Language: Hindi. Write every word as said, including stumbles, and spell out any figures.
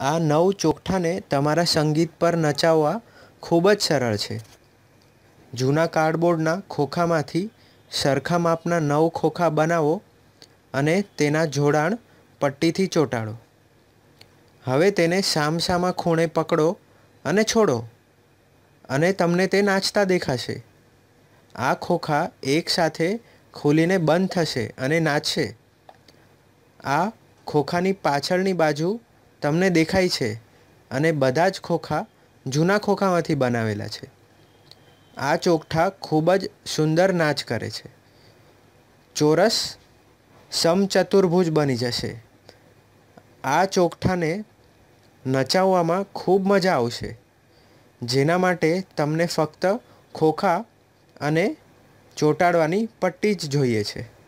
आ नव चोखा ने तमारा संगीत पर नचावा खूबज सरल है। जूना कार्डबोर्डना खोखा में सरखा मापना नव खोखा बनावो अने तेना जोड़ाण पट्टी थी चोटाड़ो। हवे तेने सामसामा खूणे पकड़ो अने छोड़ो अने तमने ते नाचता देखाशे। आ खोखा एक साथे खोलीने बंद थशे अने नाचशे। आ खोखानी पाछळनी बाजू तमने देखाय छे अने बधा ज खोखा जूना खोखामांथी बनावेला छे। आ चोखा खूब ज सुंदर नाच करे छे। चोरस समचतुर्भुज बनी जशे। आ चोखाने नचाववामां खूब मजा आवशे, जेना माटे तमने फक्त खोखा अने चोटाड़वानी पट्टी ज जोईए छे।